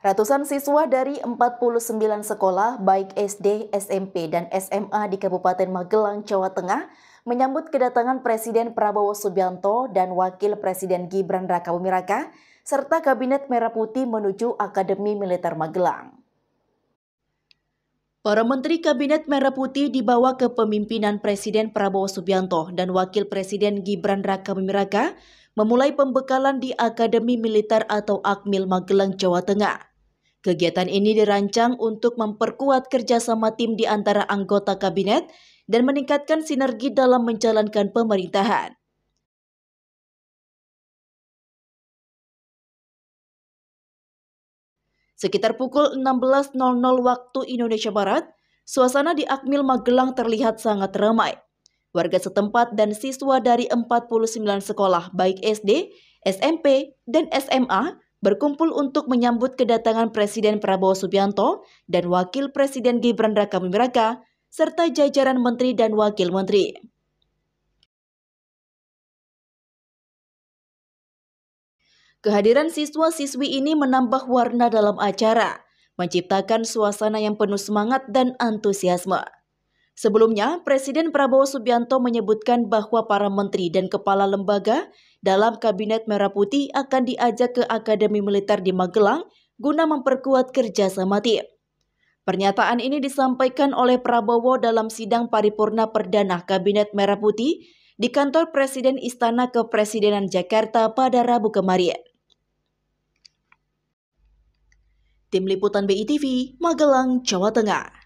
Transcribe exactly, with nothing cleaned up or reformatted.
Ratusan siswa dari empat puluh sembilan sekolah, baik S D, S M P, dan S M A di Kabupaten Magelang, Jawa Tengah, menyambut kedatangan Presiden Prabowo Subianto dan Wakil Presiden Gibran Rakabuming Raka, serta Kabinet Merah Putih menuju Akademi Militer Magelang. Para Menteri Kabinet Merah Putih dibawa ke pemimpinan Presiden Prabowo Subianto dan Wakil Presiden Gibran Rakabuming Raka memulai pembekalan di Akademi Militer atau Akmil Magelang, Jawa Tengah. Kegiatan ini dirancang untuk memperkuat kerjasama tim di antara anggota kabinet dan meningkatkan sinergi dalam menjalankan pemerintahan. Sekitar pukul enam belas nol nol waktu Indonesia Barat, suasana di Akmil Magelang terlihat sangat ramai. Warga setempat dan siswa dari empat puluh sembilan sekolah, baik S D, S M P, dan S M A, berkumpul untuk menyambut kedatangan Presiden Prabowo Subianto dan Wakil Presiden Gibran Rakabuming Raka, serta jajaran menteri dan wakil menteri. Kehadiran siswa-siswi ini menambah warna dalam acara, menciptakan suasana yang penuh semangat dan antusiasme. Sebelumnya, Presiden Prabowo Subianto menyebutkan bahwa para menteri dan kepala lembaga dalam Kabinet Merah Putih akan diajak ke Akademi Militer di Magelang guna memperkuat kerjasama tim. Pernyataan ini disampaikan oleh Prabowo dalam sidang paripurna perdana Kabinet Merah Putih di kantor Presiden Istana Kepresidenan Jakarta pada Rabu kemarin. Tim Liputan B I T V, Magelang, Jawa Tengah.